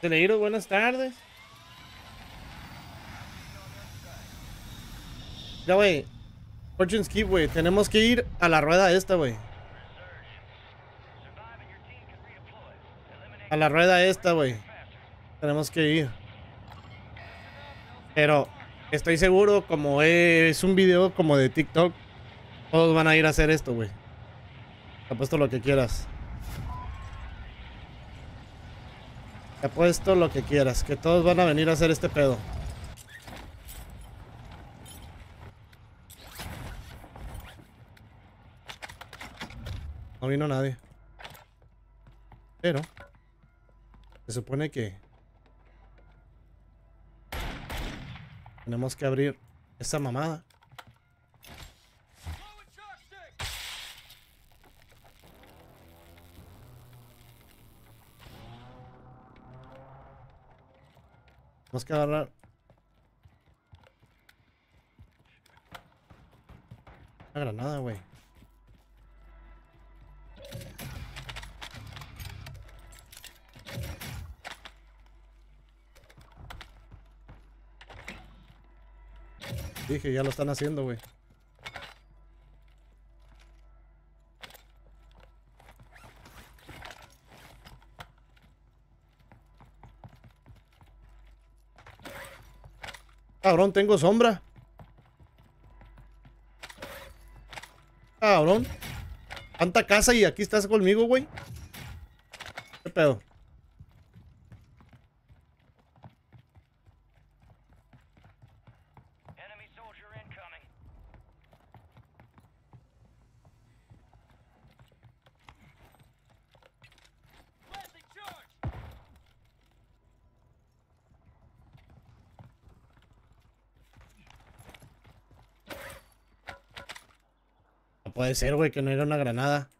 Telehiro, buenas tardes. Ya, güey. Fortune's Keep, güey. Tenemos que ir a la rueda esta, güey. A la rueda esta, güey. Tenemos que ir. Pero estoy seguro, como es un video como de TikTok, todos van a ir a hacer esto, güey. Te apuesto lo que quieras. Te apuesto lo que quieras. Que todos van a venir a hacer este pedo. No vino nadie. Pero se supone que tenemos que abrir esta mamada. Tenemos que agarrar. Una granada, güey. Dije, ya lo están haciendo, güey. Cabrón, tengo sombra. Cabrón. Tanta casa y aquí estás conmigo, güey. ¿Qué pedo? Puede ser, güey, que no era una granada.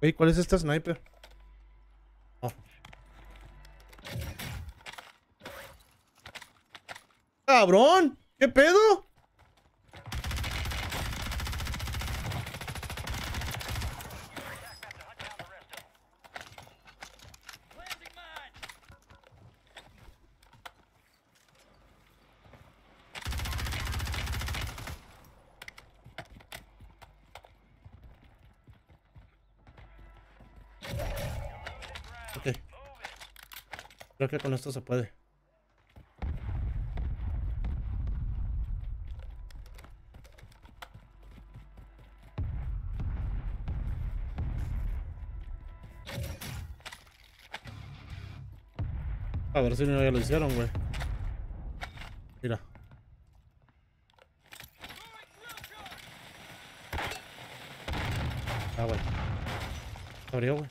Güey, ¿cuál es este sniper? Oh. ¡Cabrón! ¿Qué pedo? Creo que con esto se puede. A ver si no ya lo hicieron, güey. Mira. Ah, güey. Abrió, güey.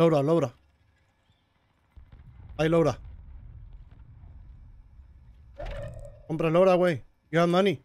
Laura. Laura. Ay, Laura. Compra Laura, güey. You have money.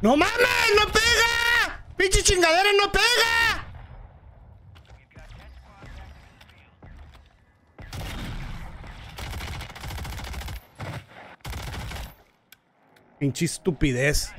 ¡No mames! ¡No pega! ¡Pinche chingadera, no pega! Pinche estupidez.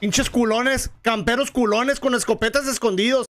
Pinches culones, camperos culones con escopetas escondidos.